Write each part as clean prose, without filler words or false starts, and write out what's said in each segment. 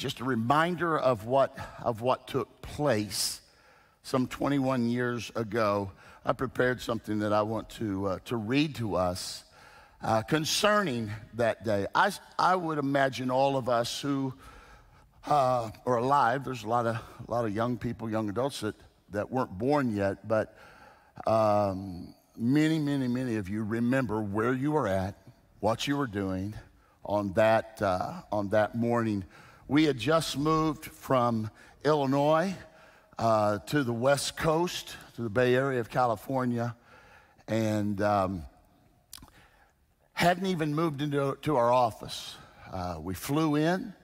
just a reminder of what took place some 21 years ago. I prepared something that I want to read to us concerning that day. I would imagine all of us who are alive. There's a lot of young people, young adults that weren't born yet, but many of you remember where you were at, what you were doing on that morning. We had just moved from Illinois to the West Coast, to the Bay Area of California, and hadn't even moved into our office. We flew in.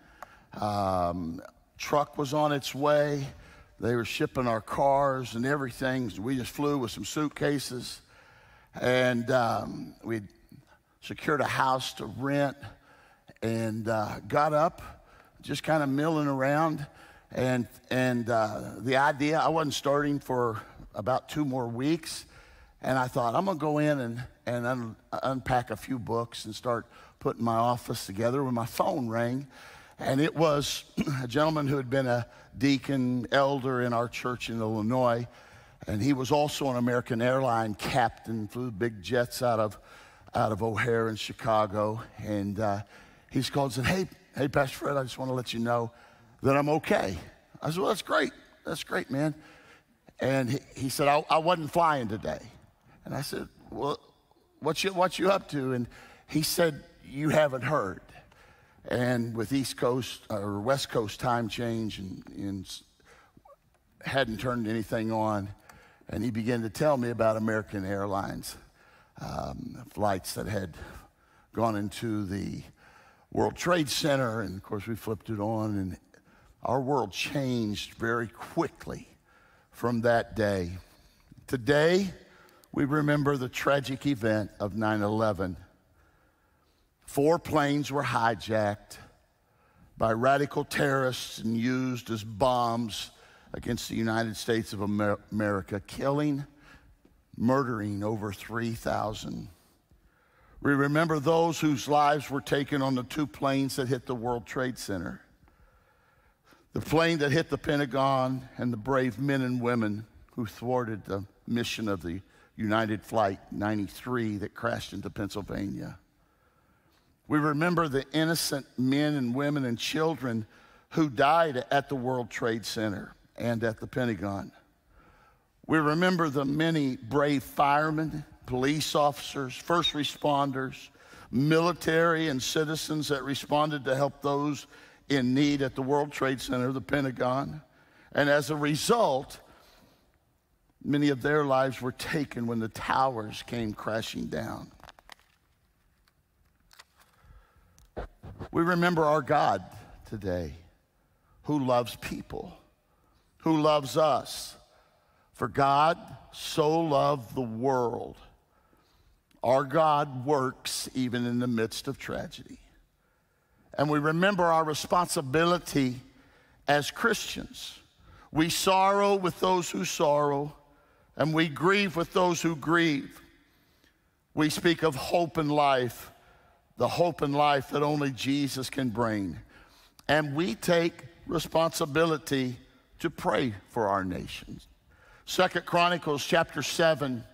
Truck was on its way. They were shipping our cars and everything. We just flew with some suitcases, and we secured a house to rent, and got up, just kind of milling around, and the idea, I wasn't starting for about 2 more weeks, and I thought, I'm gonna go in and unpack a few books and start putting my office together, when my phone rang. And it was a gentleman who had been a deacon, elder in our church in Illinois, and he was also an American airline captain, flew big jets out of O'Hare in Chicago, and he's called and said, hey, Pastor Fred, I just want to let you know that I'm okay. I said, well, that's great, man. And he said, I wasn't flying today. And I said, well, what you up to? And he said, you haven't heard. And with East Coast or West Coast time change, and hadn't turned anything on, and he began to tell me about American Airlines flights that had gone into the World Trade Center, and of course we flipped it on, and our world changed very quickly from that day. Today, we remember the tragic event of 9/11. 4 planes were hijacked by radical terrorists and used as bombs against the United States of America, killing, murdering over 3,000. We remember those whose lives were taken on the 2 planes that hit the World Trade Center, the plane that hit the Pentagon, and the brave men and women who thwarted the mission of the United Flight 93 that crashed into Pennsylvania. We remember the innocent men and women and children who died at the World Trade Center and at the Pentagon. We remember the many brave firemen, police officers, first responders, military and citizens that responded to help those in need at the World Trade Center, the Pentagon. And as a result, many of their lives were taken when the towers came crashing down. We remember our God today, who loves people, who loves us. For God so loved the world. Our God works even in the midst of tragedy. And we remember our responsibility as Christians. We sorrow with those who sorrow, and we grieve with those who grieve. We speak of hope and life, the hope and life that only Jesus can bring. And we take responsibility to pray for our nations. Second Chronicles chapter 7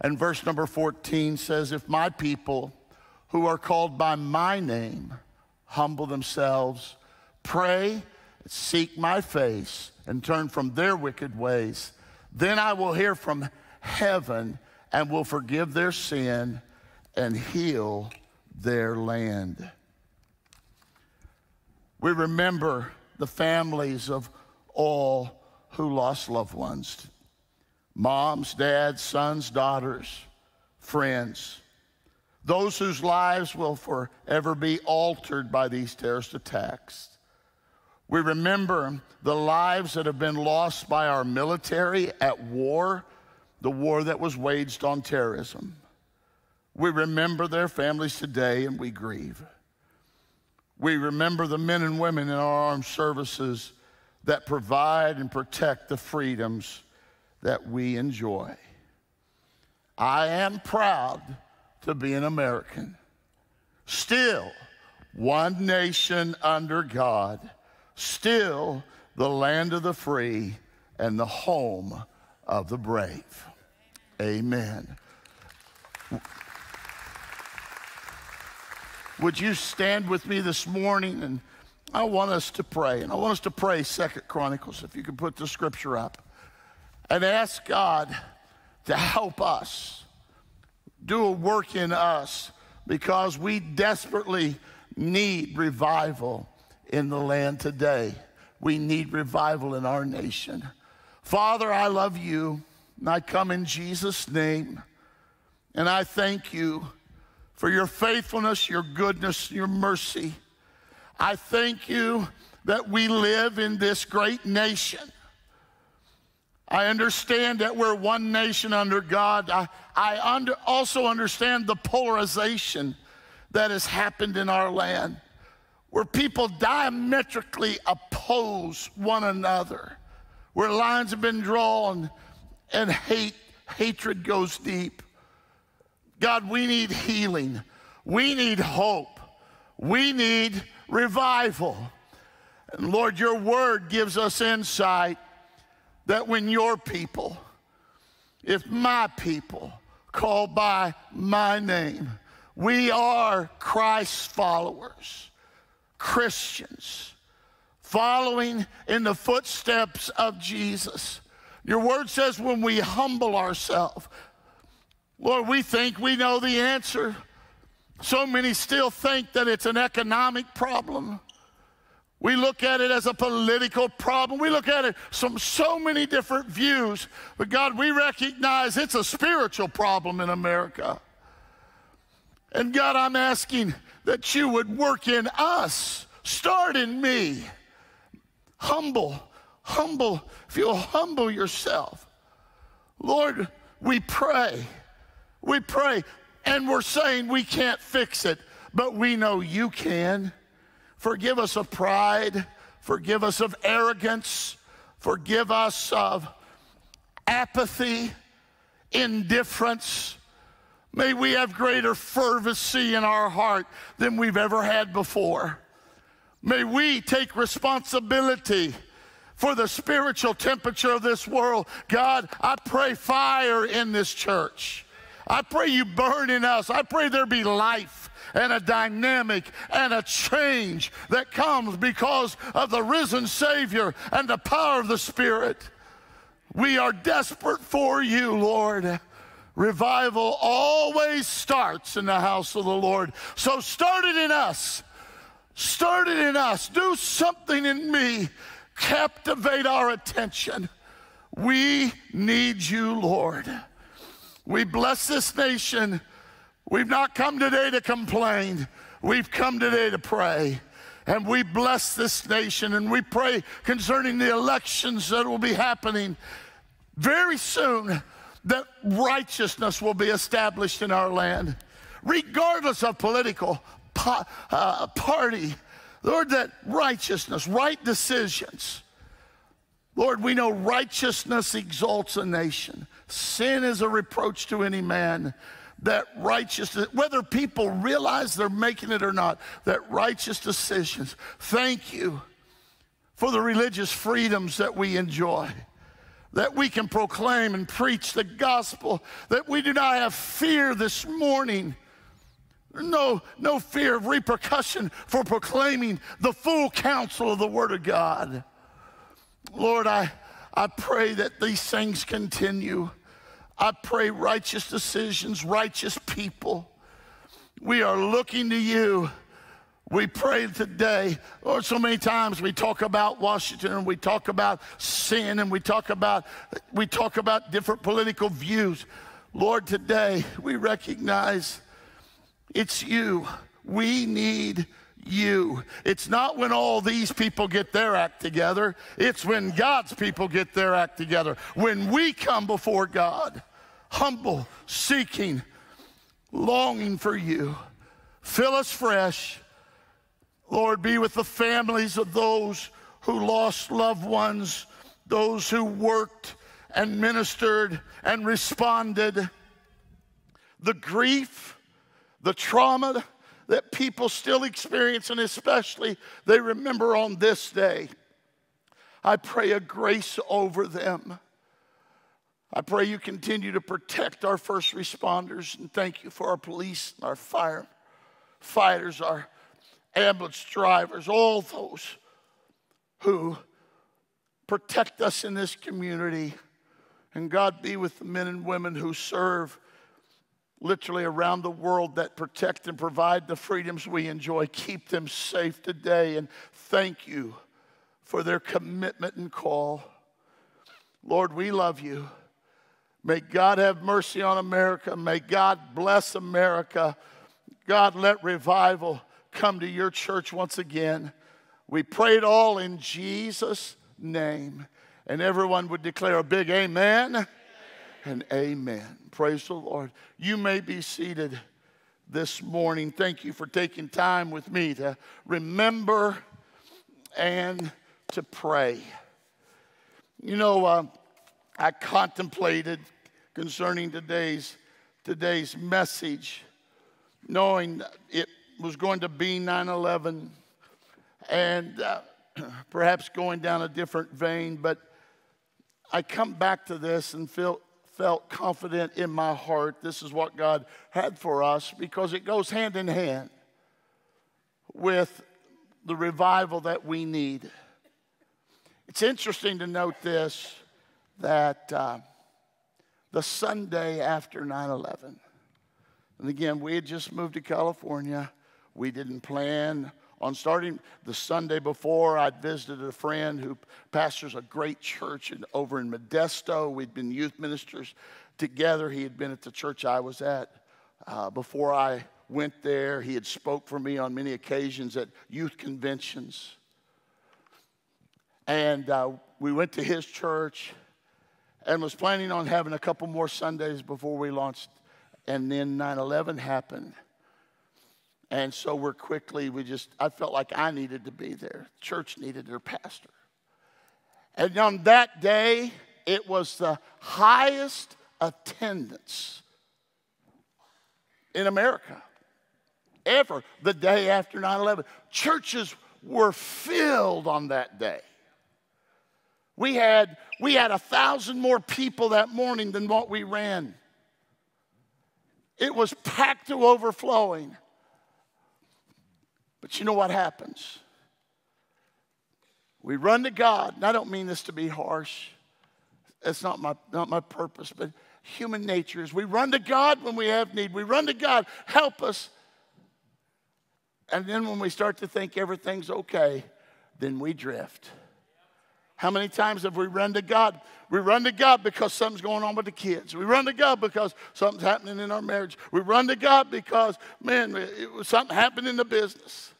and verse number 14 says, if my people who are called by my name humble themselves, pray, seek my face, and turn from their wicked ways, then I will hear from heaven and will forgive their sin and heal their land. We remember the families of all who lost loved ones, moms, dads, sons, daughters, friends, those whose lives will forever be altered by these terrorist attacks. We remember the lives that have been lost by our military at war, the war that was waged on terrorism. We remember their families today, and we grieve. We remember the men and women in our armed services that provide and protect the freedoms that we enjoy. I am proud to be an American. Still, one nation under God, still the land of the free and the home of the brave. Amen. Would you stand with me this morning? And I want us to pray. And I want us to pray Second Chronicles, if you can put the scripture up, and ask God to help us, do a work in us, because we desperately need revival in the land today. We need revival in our nation. Father, I love you, and I come in Jesus' name, and I thank you for your faithfulness, your goodness, your mercy. I thank you that we live in this great nation. I understand that we're one nation under God. I also understand the polarization that has happened in our land, where people diametrically oppose one another, where lines have been drawn and hatred goes deep. God, we need healing. We need hope. We need revival. And Lord, your word gives us insight that when your people, if my people called by my name, we are Christ's followers, Christians, following in the footsteps of Jesus. Your word says when we humble ourselves, Lord, we think we know the answer. So many still think that it's an economic problem. We look at it as a political problem. We look at it from so many different views. But God, we recognize it's a spiritual problem in America. And God, I'm asking that you would work in us. Start in me. Humble. If you'll humble yourself. Lord, we pray. We pray, and we're saying we can't fix it, but we know you can. Forgive us of pride. Forgive us of arrogance. Forgive us of apathy, indifference. May we have greater fervency in our heart than we've ever had before. May we take responsibility for the spiritual temperature of this world. God, I pray fire in this church. I pray you burn in us. I pray there be life and a dynamic and a change that comes because of the risen Savior and the power of the Spirit. We are desperate for you, Lord. Revival always starts in the house of the Lord. So start it in us. Start it in us. Do something in me. Captivate our attention. We need you, Lord. We bless this nation. We've not come today to complain. We've come today to pray. And we bless this nation, and we pray concerning the elections that will be happening very soon, that righteousness will be established in our land, regardless of political party. Lord, that righteousness, right decisions. Lord, we know righteousness exalts a nation. Sin is a reproach to any man. That righteousness, whether people realize they're making it or not, that righteous decisions. Thank you for the religious freedoms that we enjoy, that we can proclaim and preach the gospel, that we do not have fear this morning. No fear of repercussion for proclaiming the full counsel of the Word of God. Lord, I pray that these things continue. I pray righteous decisions, righteous people. We are looking to you. We pray today. Lord, so many times we talk about Washington, and we talk about sin, and we talk about different political views. Lord, today we recognize it's you. We need you. It's not when all these people get their act together. It's when God's people get their act together. When we come before God, humble, seeking, longing for you. Fill us fresh. Lord, be with the families of those who lost loved ones, those who worked and ministered and responded. The grief, the trauma that people still experience, and especially they remember on this day. I pray a grace over them. I pray you continue to protect our first responders, and thank you for our police, and our firefighters, our ambulance drivers, all those who protect us in this community. And God, be with the men and women who serve literally around the world, that protect and provide the freedoms we enjoy. Keep them safe today, and thank you for their commitment and call. Lord, we love you. May God have mercy on America. May God bless America. God, let revival come to your church once again. We pray it all in Jesus' name. And everyone would declare a big amen, amen and amen. Praise the Lord. You may be seated this morning. Thank you for taking time with me to remember and to pray. You know, I contemplated concerning today's message, knowing it was going to be 9/11 and perhaps going down a different vein, but I come back to this and felt confident in my heart. This is what God had for us, because it goes hand in hand with the revival that we need. It's interesting to note this, that the Sunday after 9/11, and again, we had just moved to California. We didn't plan on starting. The Sunday before, I'd visited a friend who pastors a great church over in Modesto. We'd been youth ministers together. He had been at the church I was at before I went there. He had spoke for me on many occasions at youth conventions. And we went to his church and was planning on having a couple more Sundays before we launched. And then 9/11 happened. And so I felt like I needed to be there. Church needed their pastor. And on that day, it was the highest attendance in America ever, the day after 9/11. Churches were filled on that day. We had 1,000 more people that morning than what we ran. It was packed to overflowing. But you know what happens? We run to God, and I don't mean this to be harsh. That's not my purpose, but human nature is we run to God when we have need. We run to God, help us. And then when we start to think everything's okay, then we drift. How many times have we run to God? We run to God because something's going on with the kids. We run to God because something's happening in our marriage. We run to God because, man, something happened in the business.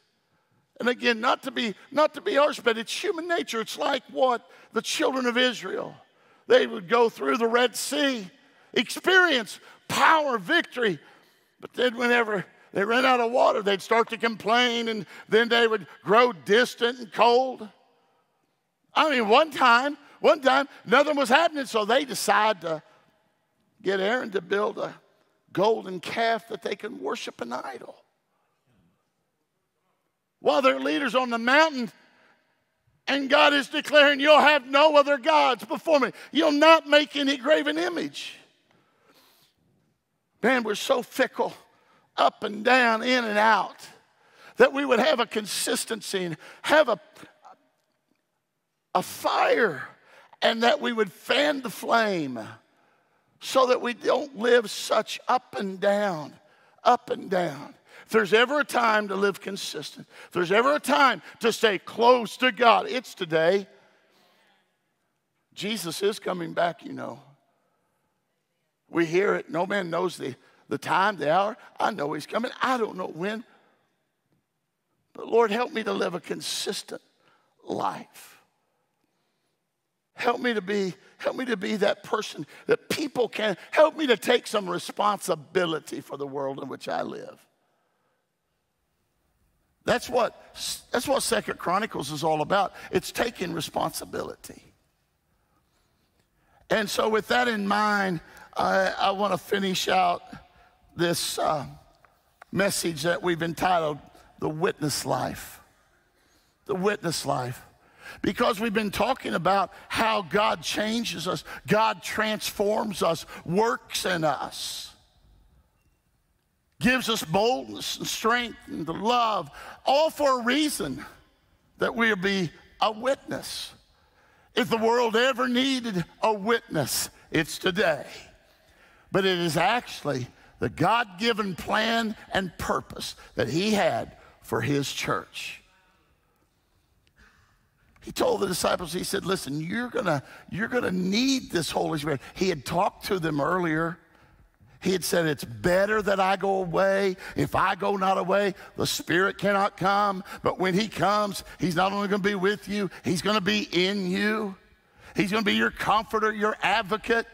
And again, not to be harsh, but it's human nature. It's like what the children of Israel, they would go through the Red Sea, experience power, victory, but then whenever they ran out of water, they'd start to complain, and then they would grow distant and cold. I mean, one time, nothing was happening, so they decide to get Aaron to build a golden calf that they can worship an idol. While their leader's on the mountain, and God is declaring, you'll have no other gods before me. You'll not make any graven image. Man, we're so fickle, up and down, in and out, that we would have a consistency and have a fire, and that we would fan the flame so that we don't live such up and down, up and down. If there's ever a time to live consistent, if there's ever a time to stay close to God, it's today. Jesus is coming back, you know. We hear it. No man knows the time, the hour. I know he's coming. I don't know when. But Lord, help me to live a consistent life. Help me to be that person that people can, help me to take some responsibility for the world in which I live. That's what Second Chronicles is all about. It's taking responsibility. And so with that in mind, I want to finish out this message that we've entitled The Witness Life. The Witness Life. Because we've been talking about how God changes us, God transforms us, works in us, gives us boldness and strength and the love, all for a reason, that we'll be a witness. If the world ever needed a witness, it's today. But it is actually the God-given plan and purpose that he had for his church. He told the disciples, he said, listen, you're gonna need this Holy Spirit. He had talked to them earlier. He had said, it's better that I go away. If I go not away, the Spirit cannot come. But when he comes, he's not only gonna be with you, he's gonna be in you. He's gonna be your comforter, your advocate,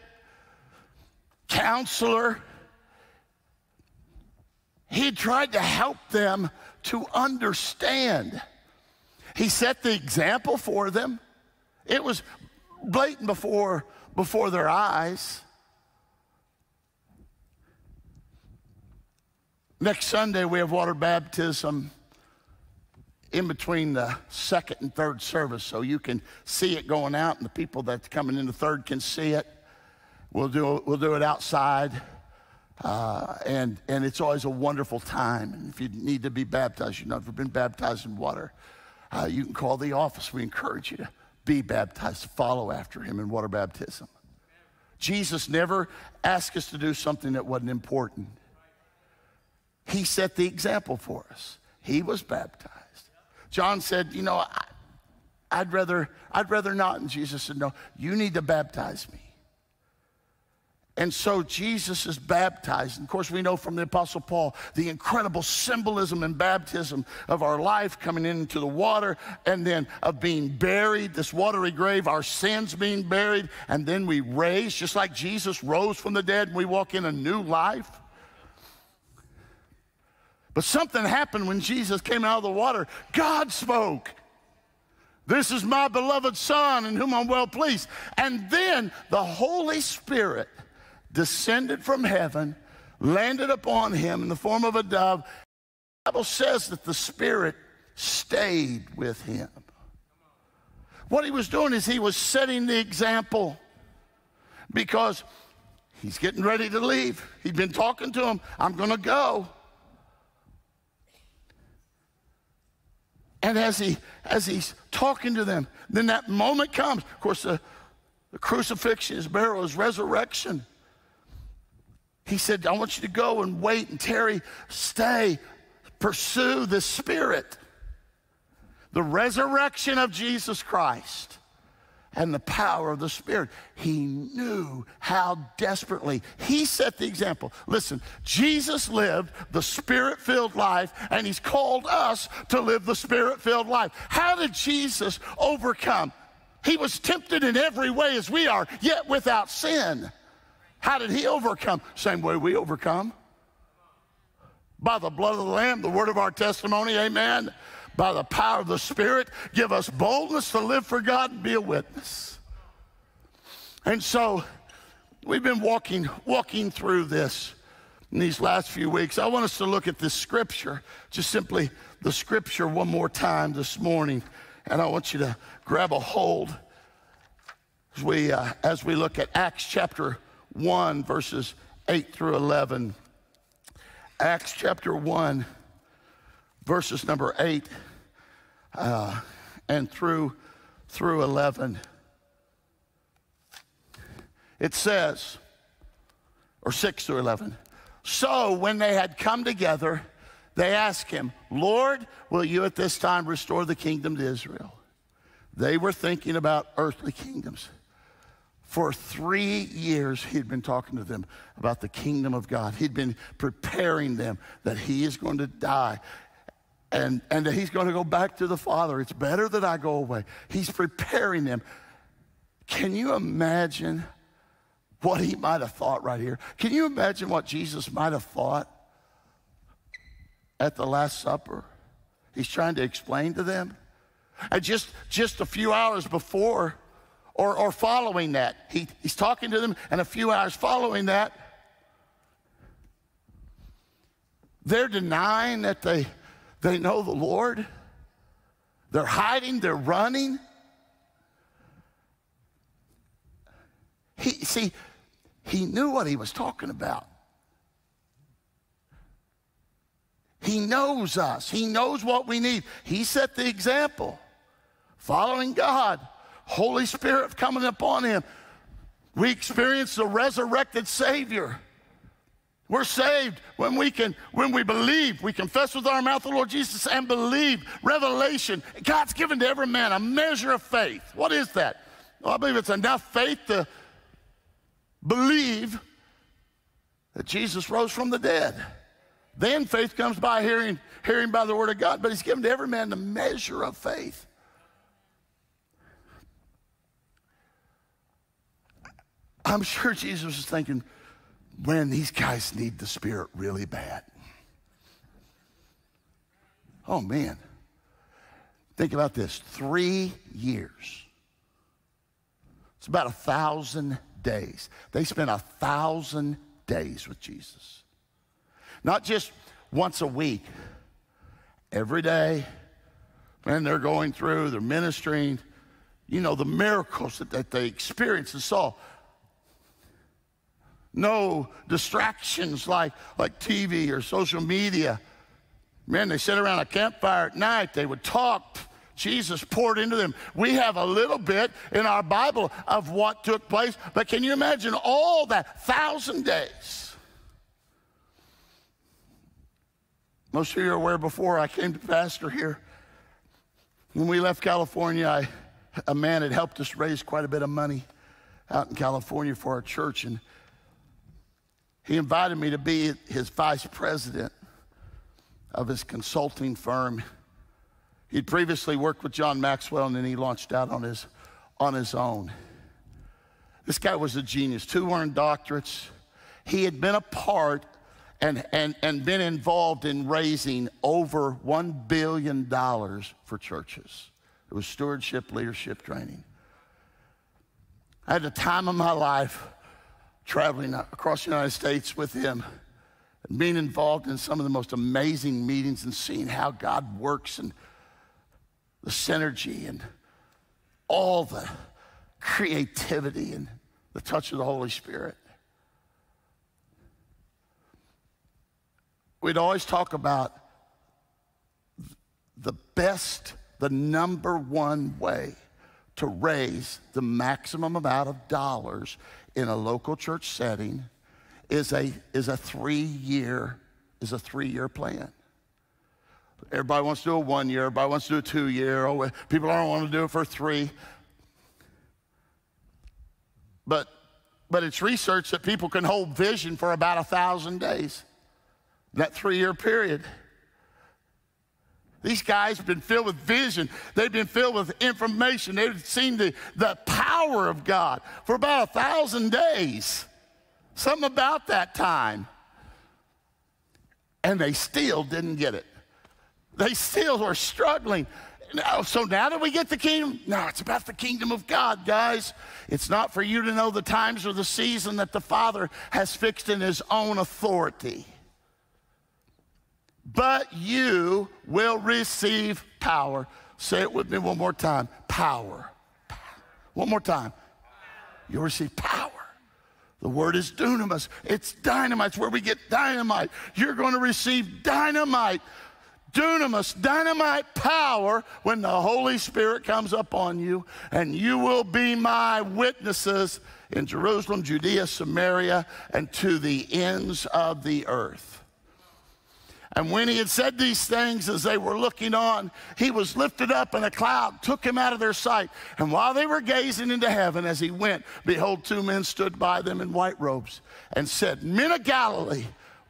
counselor. He had tried to help them to understand. He set the example for them. It was blatant before their eyes. Next Sunday, we have water baptism in between the second and third service, so you can see it going out, and the people that's coming in the third can see it. We'll do it outside, and it's always a wonderful time. And if you need to be baptized, you've never been baptized in water, you can call the office. We encourage you to be baptized, to follow after him in water baptism. Jesus never asked us to do something that wasn't important. He set the example for us. He was baptized. John said, you know, I'd rather not. And Jesus said, no, you need to baptize me. And so Jesus is baptized. And of course, we know from the Apostle Paul the incredible symbolism in baptism of our life coming into the water and then of being buried, this watery grave, our sins being buried, and then we raise, just like Jesus rose from the dead, and we walk in a new life. But something happened when Jesus came out of the water. God spoke. This is my beloved Son in whom I'm well pleased. And then the Holy Spirit descended from heaven, landed upon him in the form of a dove. The Bible says that the Spirit stayed with him. What he was doing is he was setting the example, because he's getting ready to leave. He'd been talking to him, I'm going to go. And as he's talking to them, then that moment comes. Of course, the crucifixion, his burial, his resurrection. He said, I want you to go and wait and tarry, stay, pursue the Spirit. The resurrection of Jesus Christ and the power of the Spirit. He knew how desperately. He set the example. Listen, Jesus lived the Spirit-filled life, and he's called us to live the Spirit-filled life. How did Jesus overcome? He was tempted in every way as we are, yet without sin. How did he overcome? Same way we overcome. By the blood of the Lamb, the word of our testimony, amen. By the power of the Spirit, give us boldness to live for God and be a witness. And so we've been walking through this in these last few weeks. I want us to look at this scripture, just simply the scripture one more time this morning. And I want you to grab a hold as we look at Acts chapter 1, verses 8 through 11. Acts chapter 1, verses number 8. And through 11, it says, or 6 through 11, so when they had come together, they asked him, Lord, will you at this time restore the kingdom to Israel? They were thinking about earthly kingdoms. For 3 years, he'd been talking to them about the kingdom of God. He'd been preparing them that he is going to die. And that he's going to go back to the Father. It's better that I go away. He's preparing them. Can you imagine what he might have thought right here? Can you imagine what Jesus might have thought at the Last Supper? He's trying to explain to them. And just a few hours before or following that, he's talking to them, and a few hours following that, They're denying that they know the Lord. They're hiding, they're running. He knew what he was talking about. He knows us. He knows what we need. He set the example. Following God, Holy Spirit coming upon him. We experience the resurrected Savior. We're saved when we believe. We confess with our mouth the Lord Jesus and believe. Revelation. God's given to every man a measure of faith. What is that? Well, I believe it's enough faith to believe that Jesus rose from the dead. Then faith comes by hearing, hearing by the word of God. But he's given to every man the measure of faith. I'm sure Jesus is thinking, man, these guys need the Spirit really bad. Oh, man. Think about this. 3 years. It's about 1,000 days. They spent 1,000 days with Jesus. Not just once a week. Every day. Man, they're going through, they're ministering. You know, the miracles that they experienced and saw. No distractions like TV or social media. Man, they sit around a campfire at night. They would talk. Jesus poured into them. We have a little bit in our Bible of what took place. But can you imagine all that 1,000 days? Most of you are aware before I came to pastor here, when we left California, a man had helped us raise quite a bit of money out in California for our church. And he invited me to be his vice president of his consulting firm. He'd previously worked with John Maxwell, and then he launched out on his own. This guy was a genius, 2 earned doctorates. He had been a part and been involved in raising over $1 billion for churches. It was stewardship, leadership, training. I had the time of my life traveling across the United States with him, being involved in some of the most amazing meetings and seeing how God works and the synergy and all the creativity and the touch of the Holy Spirit. We'd always talk about the number one way to raise the maximum amount of dollars in a local church setting is a three-year plan. Everybody wants to do a 1-year. Everybody wants to do a 2-year. Oh, people don't want to do it for 3. But it's research that people can hold vision for about 1,000 days. That 3-year period. These guys have been filled with vision. They've been filled with information. They've seen the power of God for about 1,000 days. Something about that time. And they still didn't get it. They still were struggling. So now that we get the kingdom? No, it's about the kingdom of God, guys. It's not for you to know the times or the season that the Father has fixed in his own authority. But you will receive power. Say it with me one more time. Power. One more time. You'll receive power. The word is dunamis. It's dynamite. It's where we get dynamite. You're going to receive dynamite. Dunamis, dynamite power when the Holy Spirit comes upon you. And you will be my witnesses in Jerusalem, Judea, Samaria, and to the ends of the earth. And when he had said these things, as they were looking on, he was lifted up, and a cloud took him out of their sight. And while they were gazing into heaven as he went, behold, 2 men stood by them in white robes and said, Men of Galilee,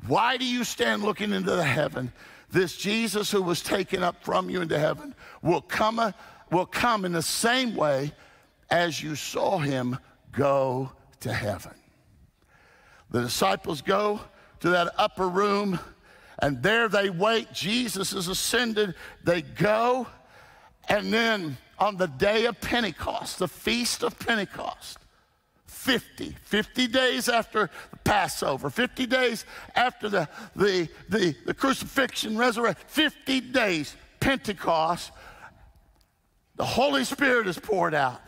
why do you stand looking into the heaven? This Jesus who was taken up from you into heaven will come in the same way as you saw him go to heaven. The disciples go to that upper room, and there they wait. Jesus is ascended. They go. And then on the day of Pentecost, the feast of Pentecost, 50 days after the Passover, 50 days after the crucifixion, resurrection, 50 days, Pentecost, the Holy Spirit is poured out.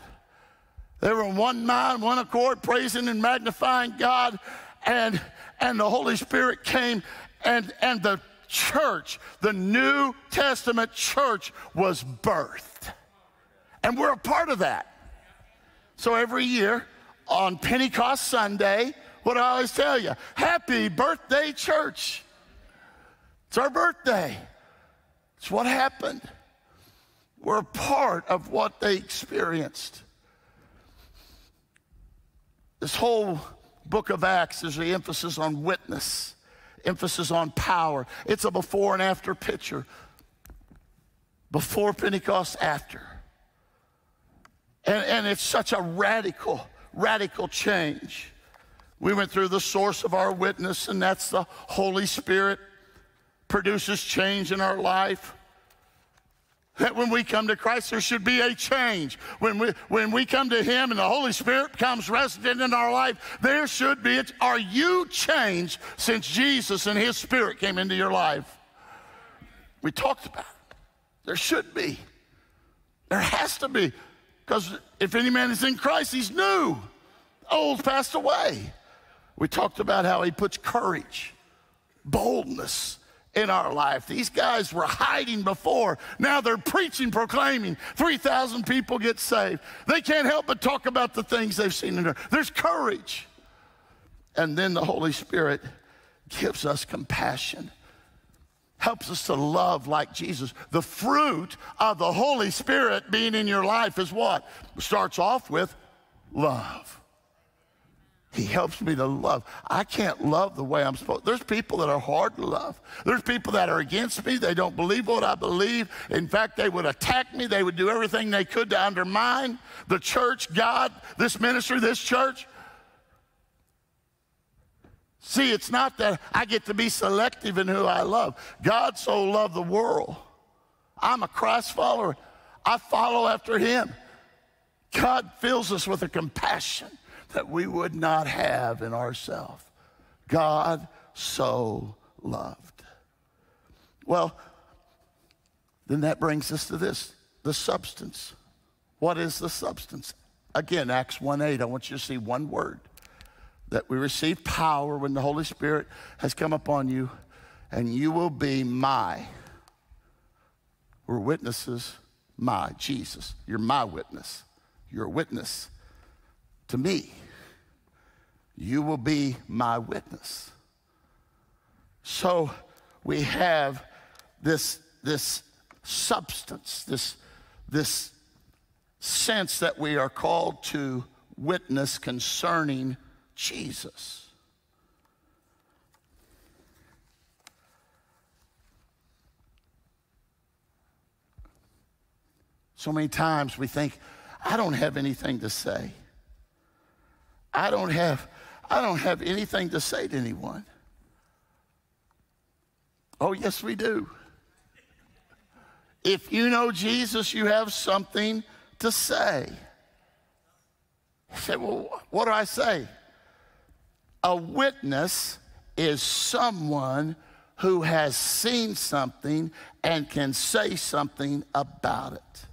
They were in one mind, one accord, praising and magnifying God, and the Holy Spirit came, and the church, the New Testament church, was birthed. And we're a part of that. So every year, on Pentecost Sunday, what I always tell you, happy birthday, church. It's our birthday. It's what happened. We're a part of what they experienced. This whole book of Acts is the emphasis on witness, emphasis on power. It's a before and after picture. Before Pentecost, after. And it's such a radical change. We went through the source of our witness, and that's the Holy Spirit produces change in our life. That when we come to Christ, there should be a change. When we come to Him and the Holy Spirit becomes resident in our life, there should be a change. Are you changed since Jesus and His Spirit came into your life? We talked about it. There should be. There has to be. Because if any man is in Christ, he's new. Old passed away. We talked about how He puts courage, boldness in our life. These guys were hiding before. Now they're preaching, proclaiming. 3,000 people get saved. They can't help but talk about the things they've seen in there. There's courage. And then the Holy Spirit gives us compassion, helps us to love like Jesus. The fruit of the Holy Spirit being in your life is what? It starts off with love. He helps me to love. I can't love the way I'm supposed to. There's people that are hard to love. There's people that are against me. They don't believe what I believe. In fact, they would attack me. They would do everything they could to undermine the church, God, this ministry, this church. See, it's not that I get to be selective in who I love. God so loved the world. I'm a Christ follower. I follow after Him. God fills us with a compassion that we would not have in ourselves. God so loved. Well, then that brings us to this, the substance. What is the substance? Again, Acts 1:8, I want you to see one word, that we receive power when the Holy Spirit has come upon you, and you will be my, we're witnesses, my, Jesus. You're my witness. You're a witness to me. You will be my witness. So we have this substance, this sense that we are called to witness concerning Jesus. So many times we think, I don't have anything to say. I don't have anything to say to anyone. Oh, yes, we do. If you know Jesus, you have something to say. You say, well, what do I say? A witness is someone who has seen something and can say something about it.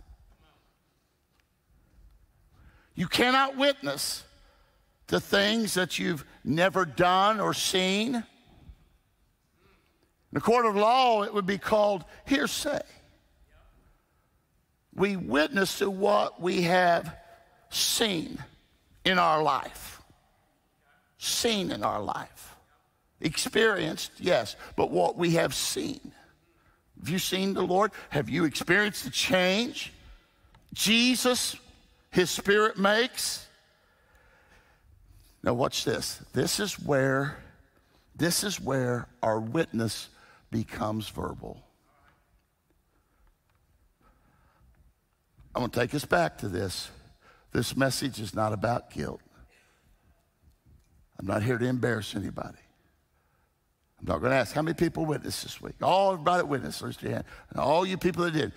You cannot witness to things that you've never done or seen. In the court of law, it would be called hearsay. We witness to what we have seen in our life. Seen in our life. Experienced, yes, but what we have seen. Have you seen the Lord? Have you experienced the change Jesus, His Spirit makes? Now watch this. This is where our witness becomes verbal. I'm going to take us back to this. This message is not about guilt. I'm not here to embarrass anybody. I'm not going to ask how many people witnessed this week. Oh, everybody witnessed, raise your hand. And all you people that did,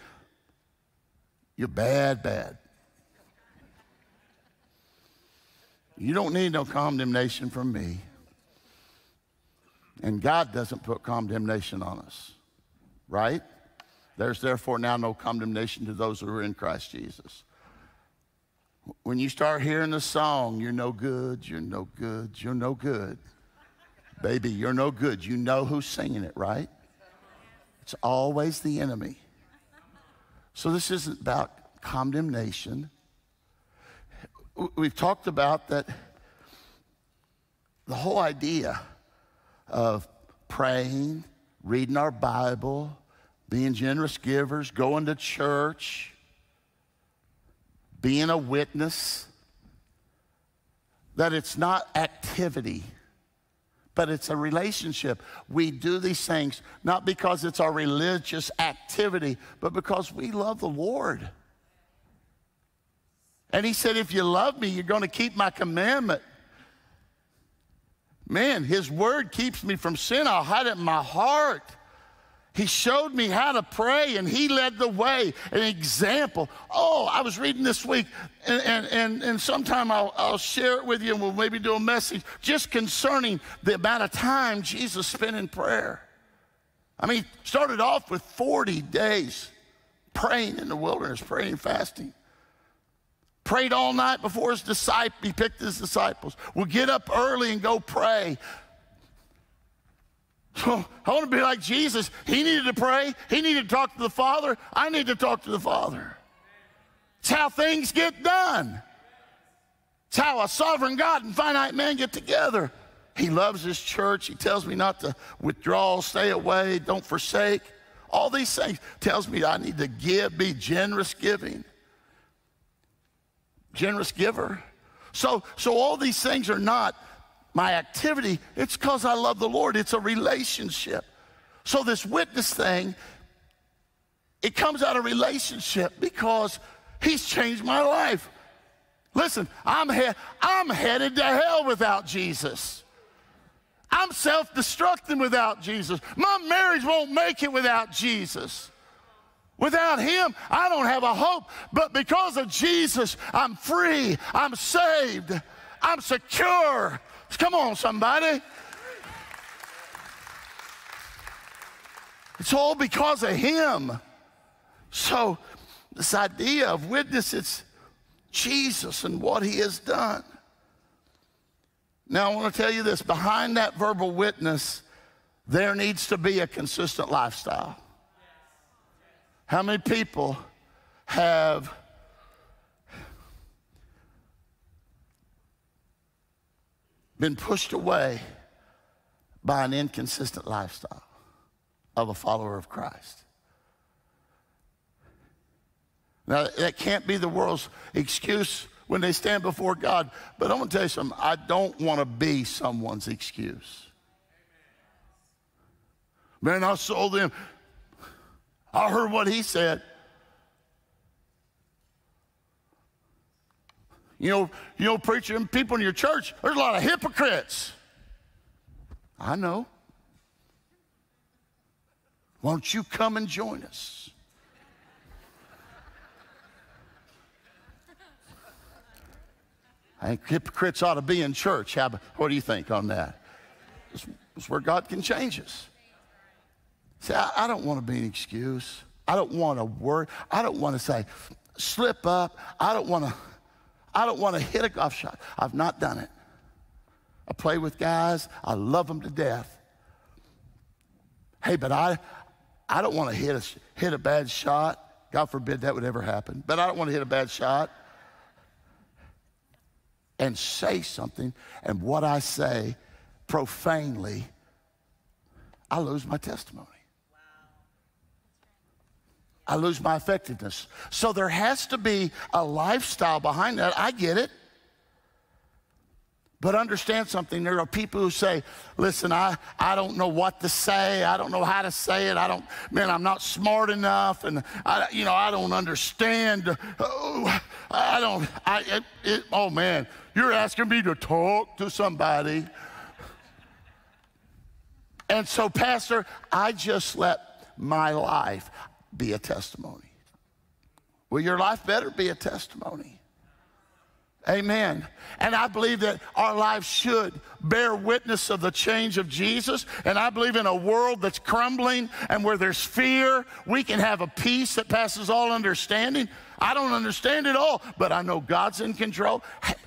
you're bad. You don't need no condemnation from me. And God doesn't put condemnation on us, right? There's therefore now no condemnation to those who are in Christ Jesus. When you start hearing the song, you're no good, you're no good, you're no good. Baby, you're no good. You know who's singing it, right? It's always the enemy. So this isn't about condemnation. We've talked about that the whole idea of praying, reading our Bible, being generous givers, going to church, being a witness, that it's not activity, but it's a relationship. We do these things not because it's our religious activity, but because we love the Lord. And he said, if you love me, you're going to keep my commandment. Man, his word keeps me from sin. I'll hide it in my heart. He showed me how to pray, and he led the way, an example. Oh, I was reading this week, and sometime I'll share it with you, and we'll maybe do a message just concerning the amount of time Jesus spent in prayer. I mean, started off with 40 days praying in the wilderness, praying and fasting. Prayed all night before his disciples. He picked his disciples. We'll get up early and go pray. I want to be like Jesus. He needed to pray. He needed to talk to the Father. I need to talk to the Father. It's how things get done. It's how a sovereign God and finite man get together. He loves his church. He tells me not to withdraw, stay away, don't forsake. All these things. Tells me I need to give, be generous giving. Generous giver. So all these things are not my activity, it's because I love the Lord. It's a relationship. So this witness thing, it comes out of relationship because he's changed my life. Listen, I'm headed to hell without Jesus. I'm self-destructing without Jesus. My marriage won't make it without Jesus. Without him, I don't have a hope. But because of Jesus, I'm free. I'm saved. I'm secure. Come on, somebody. It's all because of him. So this idea of witness, it's Jesus and what he has done. Now, I want to tell you this. Behind that verbal witness, there needs to be a consistent lifestyle. How many people have been pushed away by an inconsistent lifestyle of a follower of Christ? Now, that can't be the world's excuse when they stand before God, but I'm going to tell you something. I don't want to be someone's excuse. Man, I saw them. I heard what he said. You know, preacher, and people in your church, there's a lot of hypocrites. I know. Won't you come and join us? I think hypocrites ought to be in church. What do you think on that? It's where God can change us. See, I don't want to be an excuse. I don't want to worry. I don't want to say, slip up. I don't want to hit a golf shot. I've not done it. I play with guys. I love them to death. Hey, but I don't want to hit a bad shot. God forbid that would ever happen. But I don't want to hit a bad shot and say something. And what I say profanely, I lose my testimony. I lose my effectiveness. So there has to be a lifestyle behind that. I get it. But understand something. There are people who say, listen, I don't know what to say. I don't know how to say it. I'm not smart enough. And, I don't understand. Oh, oh, man, you're asking me to talk to somebody. And so, Pastor, I just let my life be a testimony. Will your life better be a testimony? Amen. And I believe that our lives should bear witness of the change of Jesus. And I believe in a world that's crumbling and where there's fear, we can have a peace that passes all understanding. I don't understand it all, but I know God's in control.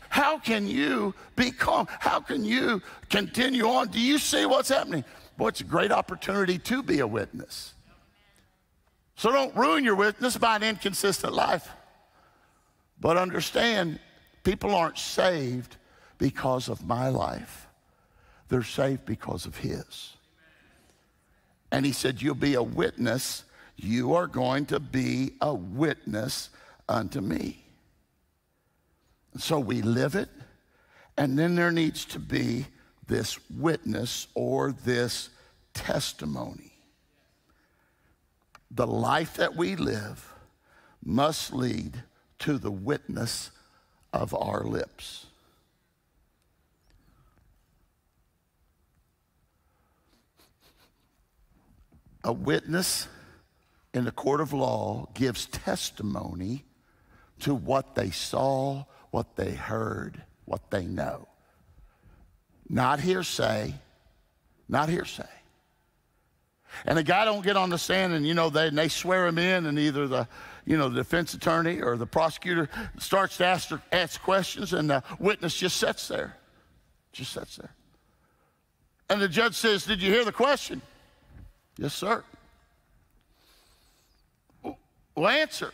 How can you be calm? How can you continue on? Do you see what's happening? Boy, it's a great opportunity to be a witness. So don't ruin your witness by an inconsistent life. But understand, people aren't saved because of my life. They're saved because of his. And he said, you'll be a witness. You are going to be a witness unto me. So we live it, and then there needs to be this witness or this testimony. The life that we live must lead to the witness of our lips. A witness in the court of law gives testimony to what they saw, what they heard, what they know. Not hearsay, not hearsay. And a guy don't get on the stand and, you know, they swear him in, and either the, you know, the defense attorney or the prosecutor starts to ask questions, and the witness just sits there, And the judge says, did you hear the question? Yes, sir. Well, answer.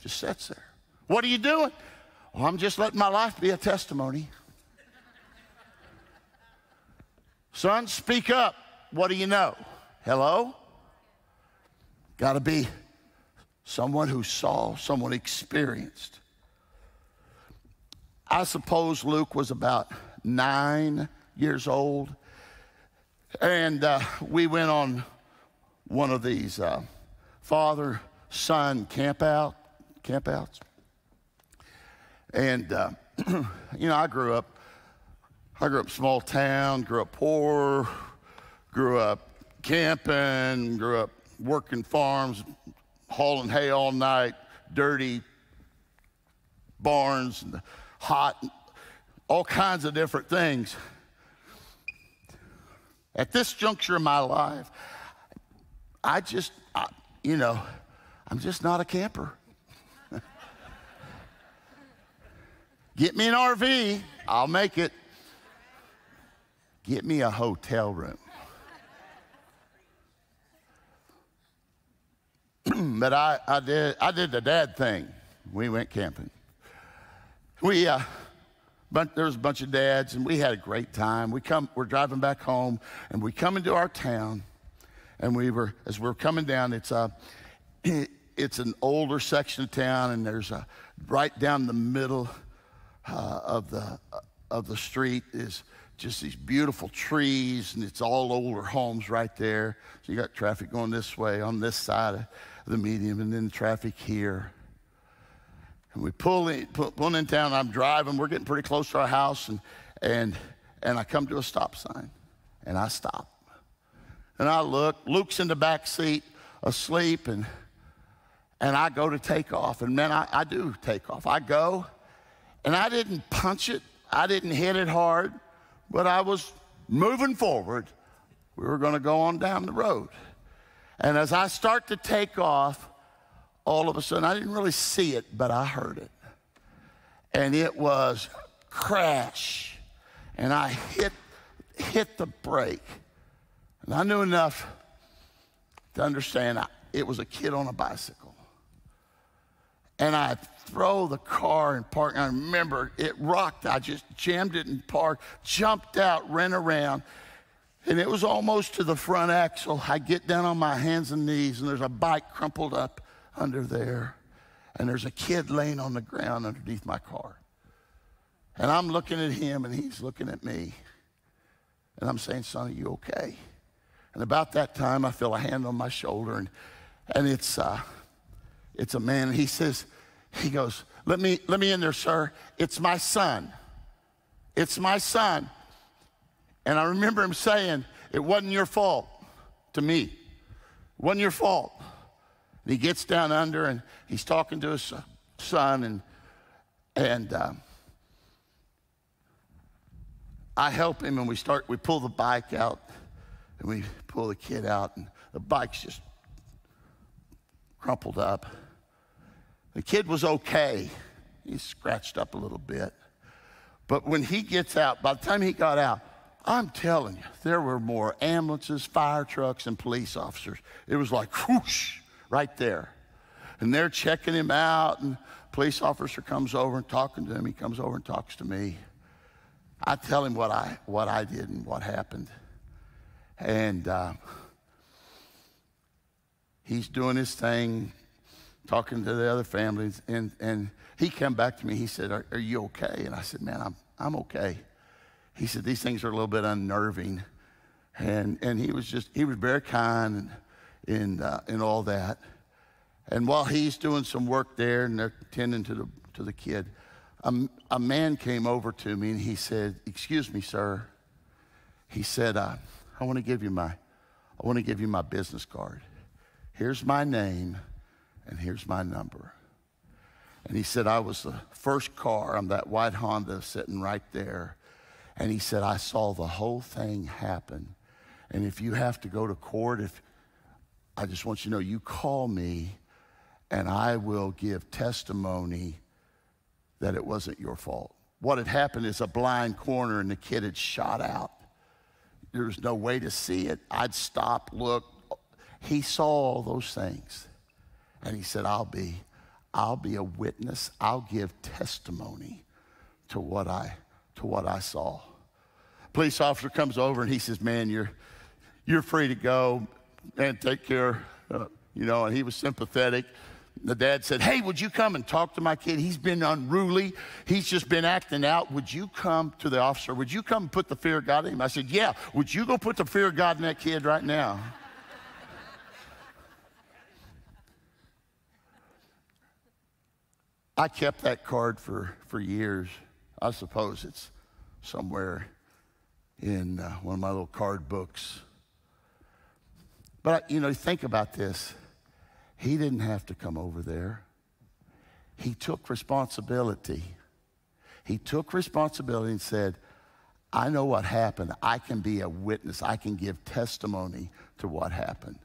Just sits there. What are you doing? Well, I'm just letting my life be a testimony. Son, speak up. What do you know? Hello? Got to be someone who saw, someone experienced. I suppose Luke was about 9 years old, and we went on one of these father-son campouts. And, you know, I grew up small town, grew up poor, grew up camping, grew up working farms, hauling hay all night, dirty barns, and hot, all kinds of different things. At this juncture in my life, I'm just not a camper. Get me an RV, I'll make it. Get me a hotel room. But I did the dad thing. We went camping. There was a bunch of dads, and we had a great time. We're driving back home, and we come into our town, and as we were coming down, it's an older section of town, and there's a right down the middle. Of the street is just these beautiful trees, and it's all older homes right there. So you got traffic going this way on this side of the median, and then traffic here. And we pull in town. I'm driving. We're getting pretty close to our house, and I come to a stop sign, and I stop, and I look. Luke's in the back seat, asleep, and I go to take off, and man, I do take off. I go. And I didn't punch it. I didn't hit it hard, but I was moving forward. We were going to go on down the road. And as I start to take off, all of a sudden, I didn't really see it, but I heard it. And it was crash. And I hit the brake. And I knew enough to understand it was a kid on a bicycle. And I throw the car in park. And I remember it rocked. I just jammed it in park, jumped out, ran around, and it was almost to the front axle. I get down on my hands and knees, and there's a bike crumpled up under there, and there's a kid laying on the ground underneath my car. And I'm looking at him, and he's looking at me, and I'm saying, son, are you okay? And about that time, I feel a hand on my shoulder, and it's a man, and he says, he goes, let me in there, sir. It's my son. It's my son. And I remember him saying, it wasn't your fault to me. It wasn't your fault. And he gets down under, and he's talking to his son, and I help him, and we pull the bike out, and we pull the kid out, and the bike's just crumpled up. The kid was okay. He's scratched up a little bit. But when he gets out, by the time he got out, I'm telling you, there were more ambulances, fire trucks, and police officers. It was like whoosh right there. And they're checking him out, and a police officer comes over and talking to him. He comes over and talks to me. I tell him what I did and what happened. And he's doing his thing, talking to the other families, and he came back to me. He said, are you okay? And I said, man, I'm okay. He said, these things are a little bit unnerving. And he was very kind and all that. And while he's doing some work there and they're tending to the kid, a man came over to me and he said, excuse me, sir. He said, I want to give you my business card. Here's my name and here's my number. And he said, I was the first car on that white Honda sitting right there. And he said, I saw the whole thing happen. And if you have to go to court, I just want you to know, you call me and I will give testimony that it wasn't your fault. What had happened is a blind corner and the kid had shot out. There was no way to see it. I'd stop, look. He saw all those things. And he said, I'll be a witness. I'll give testimony to what I saw. Police officer comes over and he says, man, you're free to go and take care, and he was sympathetic. The dad said, hey, would you come and talk to my kid? He's been unruly. He's just been acting out. Would you come to the officer? Would you come and put the fear of God in him? I said, yeah. Would you go put the fear of God in that kid right now? I kept that card for years. I suppose it's somewhere in one of my little card books. But, think about this. He didn't have to come over there. He took responsibility. He took responsibility and said, I know what happened. I can be a witness. I can give testimony to what happened.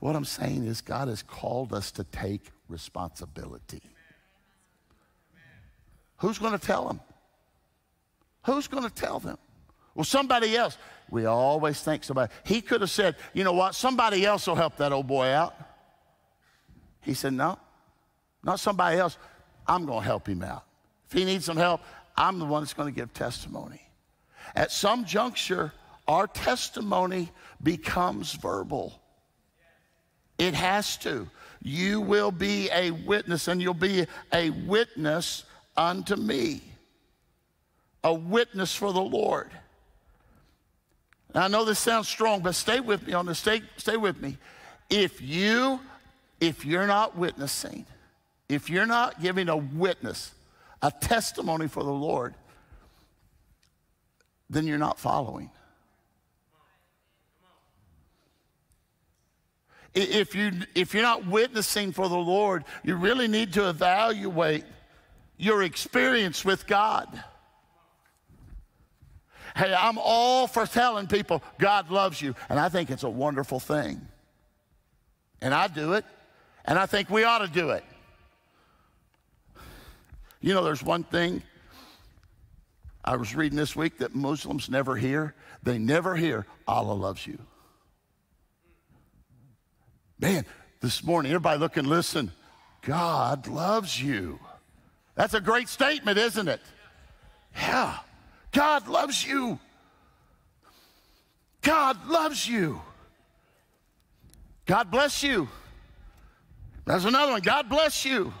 What I'm saying is God has called us to take responsibility. Amen. Amen. Who's going to tell them? Who's going to tell them? Well, somebody else. We always think somebody. He could have said, you know what, somebody else will help that old boy out. He said, no, not somebody else. I'm going to help him out. If he needs some help, I'm the one that's going to give testimony. At some juncture, our testimony becomes verbal. It has to. You will be a witness, and you'll be a witness unto me, a witness for the Lord. Now, I know this sounds strong, but stay with me on this. Stay with me. If you're not witnessing, if you're not giving a witness, a testimony for the Lord, then you're not following. If you're not witnessing for the Lord, you really need to evaluate your experience with God. Hey, I'm all for telling people God loves you, and I think it's a wonderful thing. And I do it, and I think we ought to do it. There's one thing I was reading this week that Muslims never hear. They never hear, Allah loves you. Man, this morning, everybody look and listen. God loves you. That's a great statement, isn't it? Yeah. God loves you. God loves you. God bless you. That's another one. God bless you.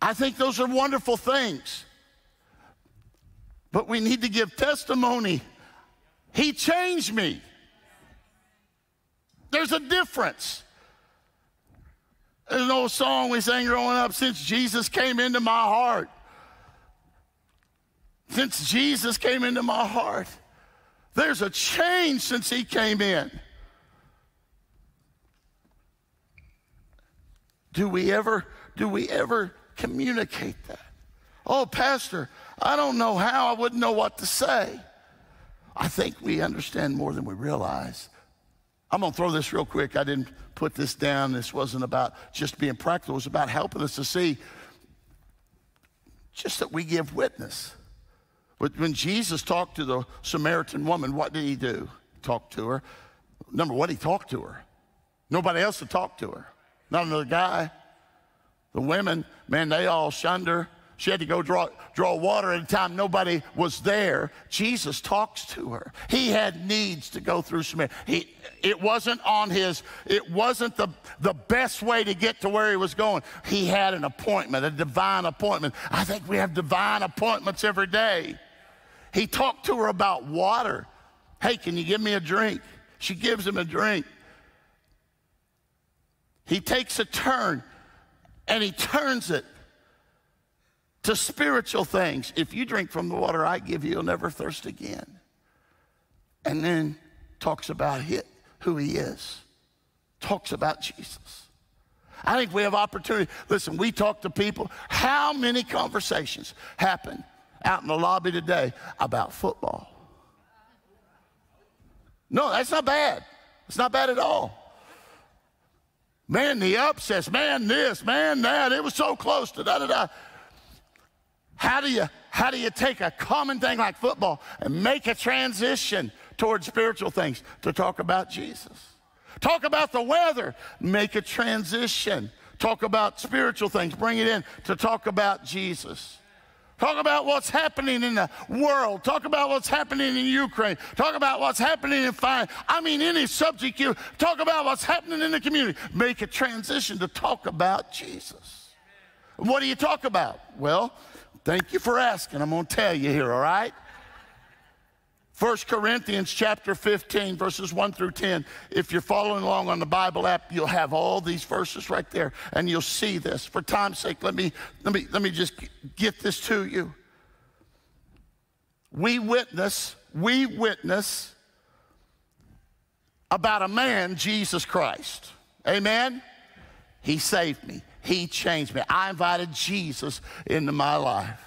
I think those are wonderful things. But we need to give testimony. He changed me. There's a difference. There's an old song we sang growing up, since Jesus came into my heart. Since Jesus came into my heart, there's a change since he came in. Do we ever communicate that? "Oh, Pastor, I don't know how. I wouldn't know what to say." I think we understand more than we realize. I'm going to throw this real quick. I didn't put this down. This wasn't about just being practical. It was about helping us to see just that we give witness. But when Jesus talked to the Samaritan woman, what did he do? Talk to her. Number one, he talked to her. Nobody else had talked to her. Not another guy. The women, man, they all shunned her. She had to go draw water at a time nobody was there. Jesus talks to her. He had needs to go through Samaria. It wasn't the best way to get to where he was going. He had an appointment, a divine appointment. I think we have divine appointments every day. He talked to her about water. "Hey, can you give me a drink?" She gives him a drink. He takes a turn, and he turns it to spiritual things. "If you drink from the water I give you, you'll never thirst again." And then talks about who he is. Talks about Jesus. I think we have opportunity. Listen, we talk to people. How many conversations happen out in the lobby today about football? No, that's not bad. It's not bad at all. Man, the upsets. Man, this. Man, that. It was so close to da-da-da. How do you take a common thing like football and make a transition towards spiritual things? To talk about Jesus. Talk about the weather. Make a transition. Talk about spiritual things. Bring it in to talk about Jesus. Talk about what's happening in the world. Talk about what's happening in Ukraine. Talk about what's happening in finance. I mean, any subject you talk about what's happening in the community. Make a transition to talk about Jesus. What do you talk about? Well, thank you for asking. I'm going to tell you here, all right? 1 Corinthians chapter 15, verses 1 through 10. If you're following along on the Bible app, you'll have all these verses right there, and you'll see this. For time's sake, let me just get this to you. We witness about a man, Jesus Christ. Amen? He saved me. He changed me. I invited Jesus into my life.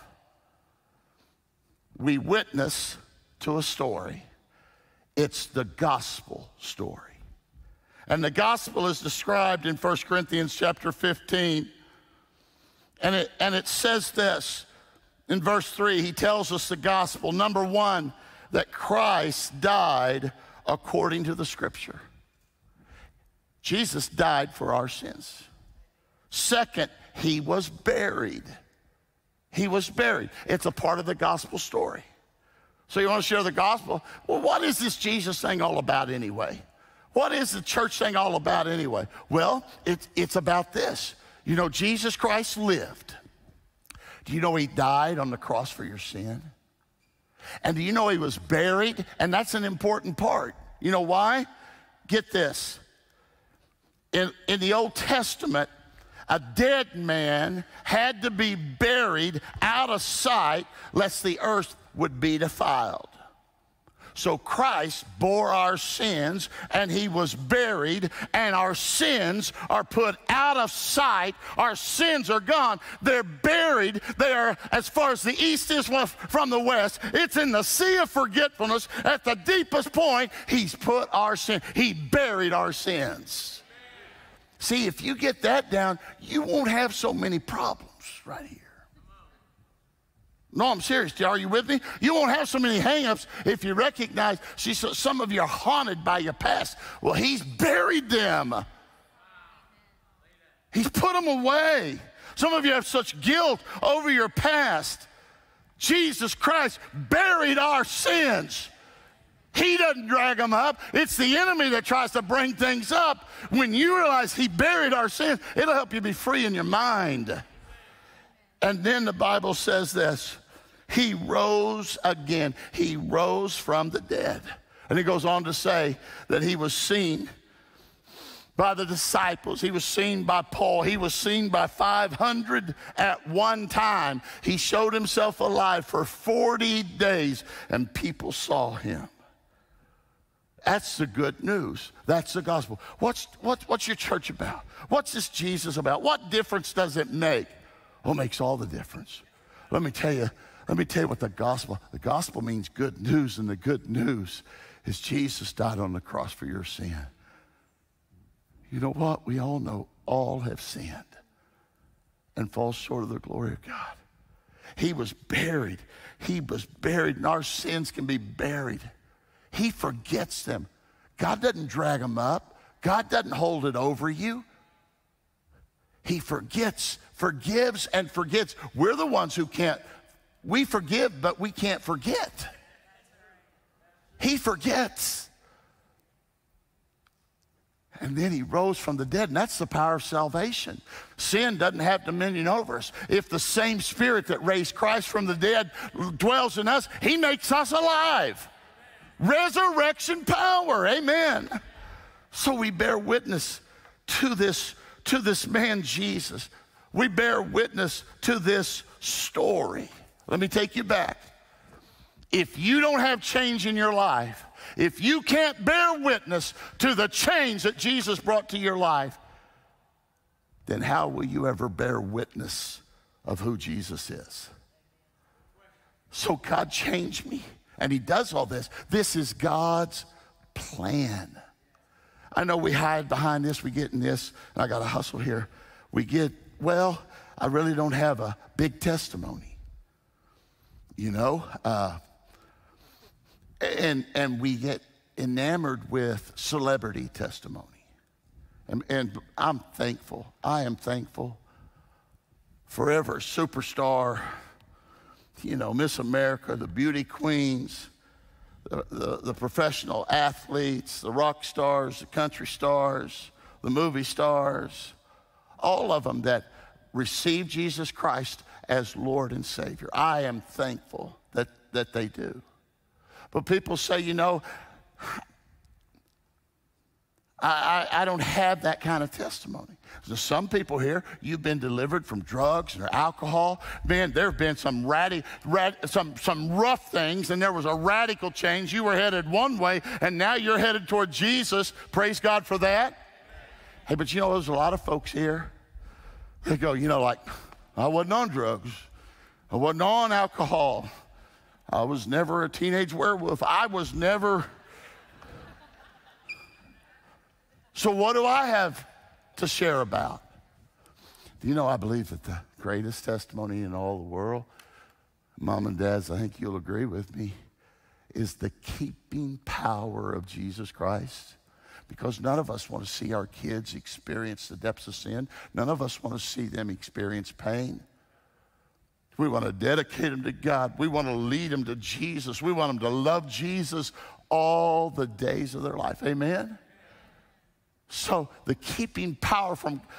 We witness to a story. It's the gospel story. And the gospel is described in 1 Corinthians chapter 15. And it says this in verse 3. He tells us the gospel. Number one, that Christ died according to the scripture. Jesus died for our sins. Second, he was buried. He was buried. It's a part of the gospel story. So you want to share the gospel? Well, what is this Jesus thing all about anyway? What is the church thing all about anyway? Well, it's about this. You know, Jesus Christ lived. Do you know he died on the cross for your sin? And do you know he was buried? And that's an important part. You know why? Get this. In the Old Testament, a dead man had to be buried out of sight lest the earth would be defiled. So Christ bore our sins and he was buried, and our sins are put out of sight. Our sins are gone. They're buried. They are as far as the east is from the west. It's in the sea of forgetfulness. At the deepest point, he's put our sin. He buried our sins. See, if you get that down, you won't have so many problems right here. No, I'm serious. Are you with me? You won't have so many hang-ups if you recognize. See, some of you are haunted by your past. Well, he's buried them. He's put them away. Some of you have such guilt over your past. Jesus Christ buried our sins. He doesn't drag them up. It's the enemy that tries to bring things up. When you realize he buried our sins, it'll help you be free in your mind. And then the Bible says this. He rose again. He rose from the dead. And it goes on to say that he was seen by the disciples. He was seen by Paul. He was seen by 500 at one time. He showed himself alive for 40 days, and people saw him. That's the good news. That's the gospel. What's your church about? What's this Jesus about? What difference does it make? Well, it makes all the difference. Let me tell you what the gospel means good news, and the good news is Jesus died on the cross for your sin. You know what? We all know all have sinned and fall short of the glory of God. He was buried. He was buried, and our sins can be buried. He forgets them. God doesn't drag them up. God doesn't hold it over you. He forgets, forgives, and forgets. We're the ones who can't. We forgive, but we can't forget. He forgets. And then he rose from the dead, and that's the power of salvation. Sin doesn't have dominion over us. If the same Spirit that raised Christ from the dead dwells in us, he makes us alive. Resurrection power, amen. So we bear witness to this man Jesus. We bear witness to this story. Let me take you back. If you don't have change in your life, if you can't bear witness to the change that Jesus brought to your life, then how will you ever bear witness of who Jesus is? So God changed me, and he does all this. This is God's plan. I know we hide behind this, we get in this, and I got to hustle here. We get, well, I really don't have a big testimony, you know? And we get enamored with celebrity testimony. And I'm thankful. I am thankful. Forever superstar, you know, Miss America, the beauty queens, the professional athletes, the rock stars, the country stars, the movie stars, all of them that received Jesus Christ as Lord and Savior. I am thankful that they do. But people say, you know, I don't have that kind of testimony. There's some people here, you've been delivered from drugs or alcohol. Man, there have been some rough things, and there was a radical change. You were headed one way, and now you're headed toward Jesus. Praise God for that. Hey, but you know, there's a lot of folks here. They go, you know, like, I wasn't on drugs. I wasn't on alcohol. I was never a teenage werewolf. I was never. So what do I have to share about? You know, I believe that the greatest testimony in all the world, mom and dads, I think you'll agree with me, is the keeping power of Jesus Christ. Because none of us want to see our kids experience the depths of sin. None of us want to see them experience pain. We want to dedicate them to God. We want to lead them to Jesus. We want them to love Jesus all the days of their life. Amen? So the keeping power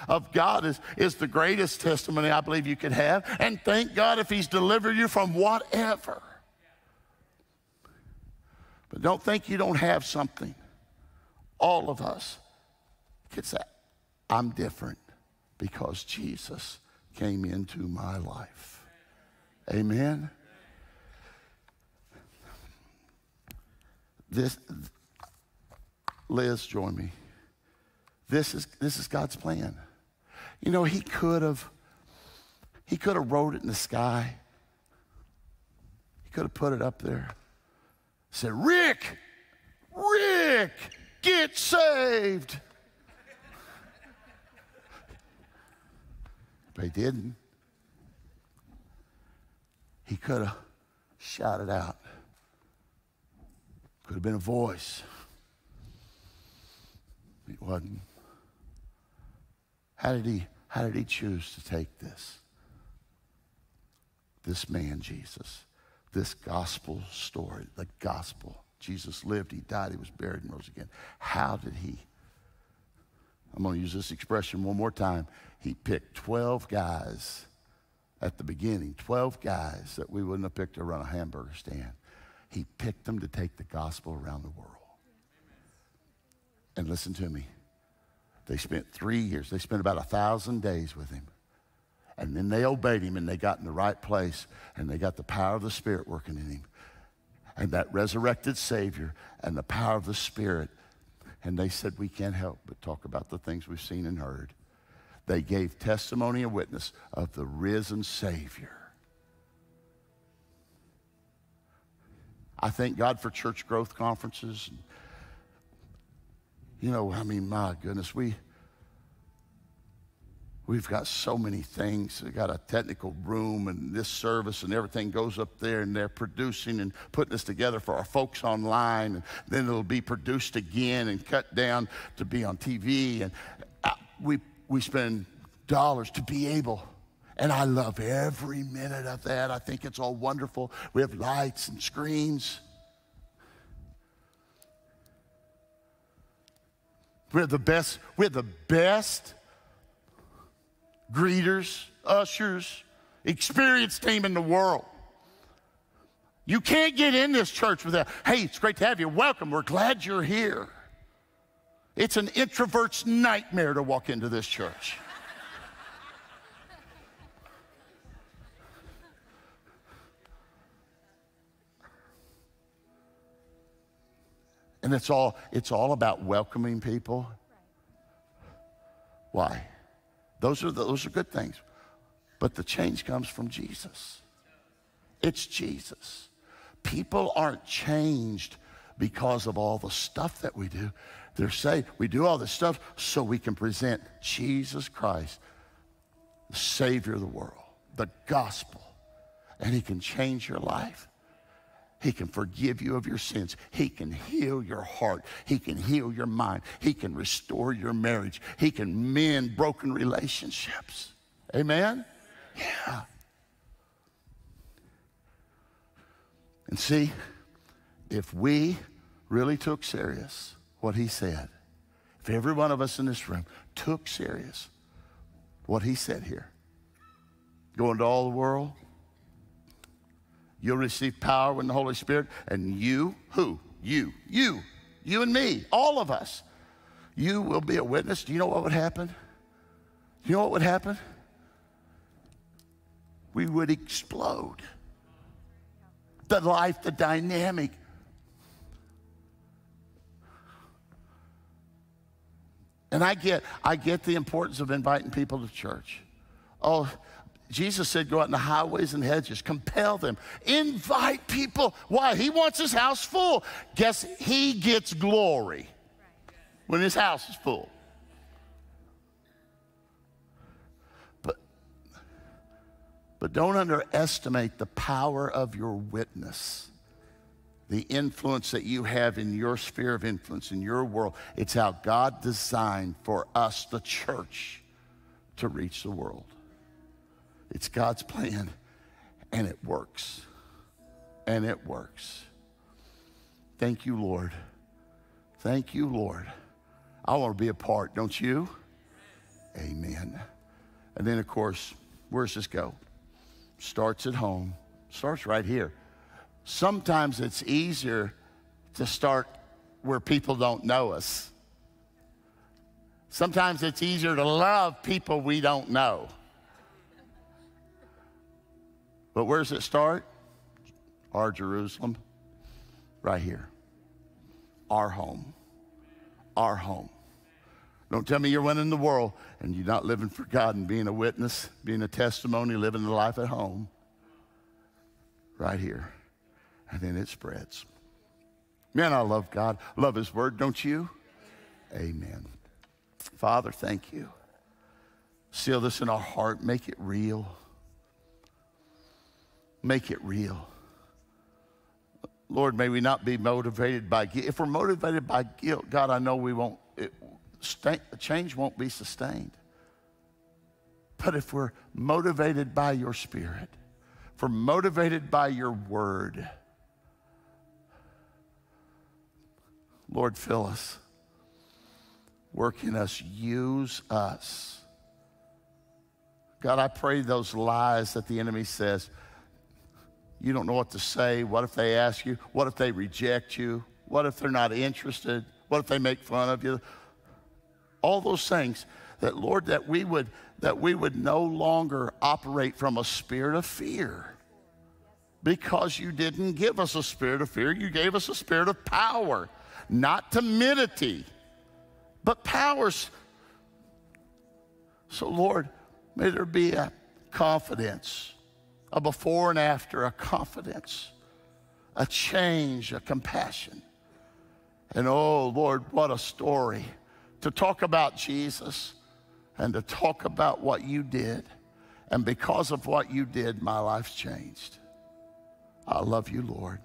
of God is the greatest testimony I believe you could have. And thank God if he's delivered you from whatever. But don't think you don't have something. All of us. It's that I'm different because Jesus came into my life. Amen. Liz, join me. This is God's plan. You know, he could have wrote it in the sky. He could have put it up there. Said, Rick, get saved. But he didn't. He could have shouted out. Could have been a voice. It wasn't. How did he choose to take this? This man, Jesus. This gospel story, the gospel. Jesus lived, he died, he was buried, and rose again. How did he? I'm going to use this expression one more time. He picked 12 guys. At the beginning, 12 guys that we wouldn't have picked to run a hamburger stand. He picked them to take the gospel around the world. And listen to me. They spent 3 years. They spent about 1,000 days with him. And then they obeyed him, and they got in the right place, and they got the power of the Spirit working in him. And that resurrected Savior and the power of the Spirit. And they said, we can't help but talk about the things we've seen and heard. They gave testimony and witness of the risen Savior. I thank God for church growth conferences. You know, I mean, my goodness, we've got so many things. We've got a technical room and this service and everything goes up there, and they're producing and putting this together for our folks online, and then it'll be produced again and cut down to be on TV. And we spend dollars to be able, and I love every minute of that. I think it's all wonderful. We have lights and screens. We're the best greeters, ushers, experience team in the world. You can't get in this church without, hey, it's great to have you. Welcome. We're glad you're here. It's an introvert's nightmare to walk into this church. And it's all about welcoming people. Why? Those are good things. But the change comes from Jesus. It's Jesus. People aren't changed because of all the stuff that we do. They're saved. We do all this stuff so we can present Jesus Christ, the Savior of the world, the gospel. And he can change your life. He can forgive you of your sins. He can heal your heart. He can heal your mind. He can restore your marriage. He can mend broken relationships. Amen? Yeah. And see, if we really took serious what he said, if every one of us in this room took serious what he said here, go into all the world, you'll receive power when the Holy Spirit, and you, who? You and me, all of us. You will be a witness. Do you know what would happen? Do you know what would happen? We would explode. The life, the dynamic. And I get the importance of inviting people to church. Oh, Jesus said, go out in the highways and hedges, compel them, invite people. Why? He wants his house full. Guess he gets glory when his house is full. But don't underestimate the power of your witness, the influence that you have in your sphere of influence, in your world. It's how God designed for us, the church, to reach the world. It's God's plan, and it works, and it works. Thank you, Lord. Thank you, Lord. I want to be a part, don't you? Amen. And then, of course, where does this go? Starts at home. Starts right here. Sometimes it's easier to start where people don't know us. Sometimes it's easier to love people we don't know. But where does it start? Our Jerusalem, right here. Our home, our home. Don't tell me you're winning the world and you're not living for God and being a witness, being a testimony, living the life at home, right here. And then it spreads. Man, I love God, love his word, don't you? Amen. Father, thank you. Seal this in our heart, make it real. Make it real. Lord, may we not be motivated by guilt. If we're motivated by guilt, God, I know we won't, change won't be sustained. But if we're motivated by your Spirit, if we're motivated by your word, Lord, fill us. Work in us. Use us. God, I pray those lies that the enemy says, you don't know what to say. What if they ask you? What if they reject you? What if they're not interested? What if they make fun of you? All those things that, Lord, that we would no longer operate from a spirit of fear, because you didn't give us a spirit of fear. You gave us a spirit of power, not timidity, but power. So, Lord, may there be a confidence, a before and after, a confidence a change, a compassion. And oh, Lord, what a story to talk about Jesus and to talk about what you did. And because of what you did, my life's changed. I love you, Lord.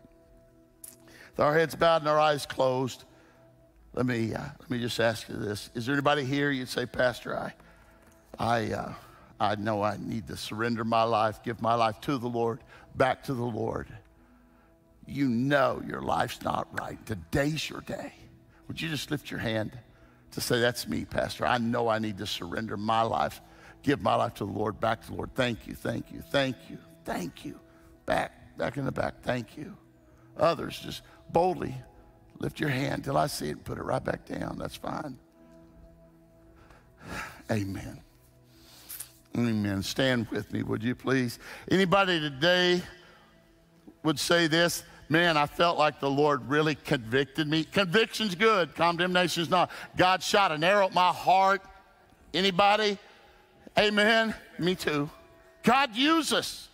With our heads bowed and our eyes closed, let me just ask you this. Is there anybody here you'd say, Pastor, I know I need to surrender my life, give my life to the Lord, back to the Lord. You know your life's not right. Today's your day. Would you just lift your hand to say, that's me, Pastor. I know I need to surrender my life, give my life to the Lord, back to the Lord. Thank you, thank you, thank you, thank you. Back in the back, thank you. Others, just boldly lift your hand till I see it and put it right back down. That's fine. Amen. Amen. Stand with me, would you please? Anybody today would say this? Man, I felt like the Lord really convicted me. Conviction's good. Condemnation's not. God shot an arrow at my heart. Anybody? Amen. Me too. God used us.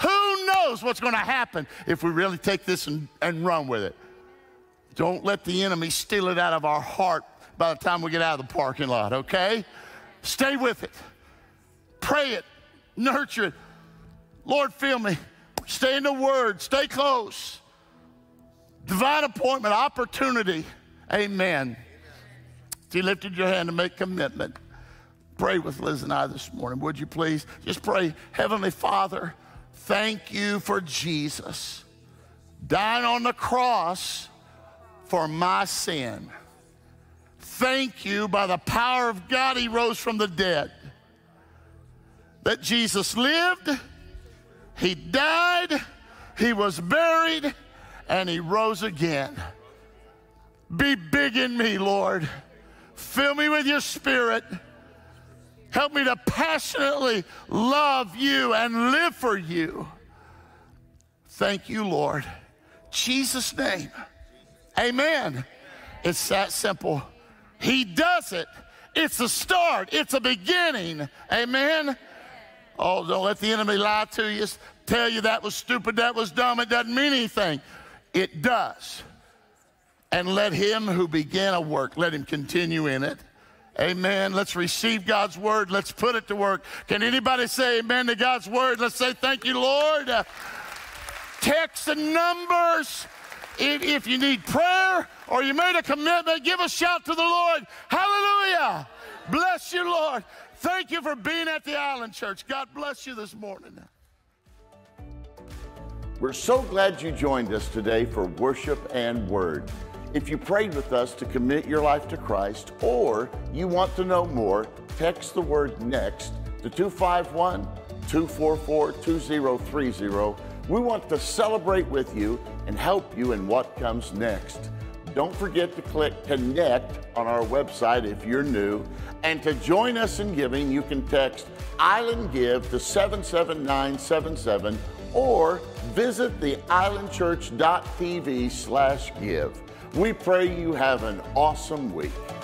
Who knows what's going to happen if we really take this and run with it? Don't let the enemy steal it out of our heart by the time we get out of the parking lot, okay? Stay with it. Pray it, nurture it. Lord, fill me. Stay in the Word, stay close. Divine appointment, opportunity, amen. If you lifted your hand to make commitment, pray with Liz and I this morning, would you please? Just pray, Heavenly Father, thank you for Jesus dying on the cross for my sin. Thank you, by the power of God, he rose from the dead. That Jesus lived, he died, he was buried, and he rose again. Be big in me, Lord. Fill me with your Spirit. Help me to passionately love you and live for you. Thank you, Lord. In Jesus' name, amen. It's that simple. He does it. It's a start. It's a beginning, amen. Oh, don't let the enemy lie to you, tell you that was stupid, that was dumb, it doesn't mean anything. It does. And let him who began a work, let him continue in it. Amen. Let's receive God's word. Let's put it to work. Can anybody say amen to God's word? Let's say thank you, Lord. Text the numbers. If you need prayer or you made a commitment, give a shout to the Lord. Hallelujah. Bless you, Lord. Thank you for being at the Island Church. God bless you this morning. We're so glad you joined us today for worship and word. If you prayed with us to commit your life to Christ, or you want to know more, text the word NEXT to 251-244-2030. We want to celebrate with you and help you in what comes next. Don't forget to click Connect on our website if you're new. And to join us in giving, you can text Island Give to 77977 or visit theislandchurch.tv/give. We pray you have an awesome week.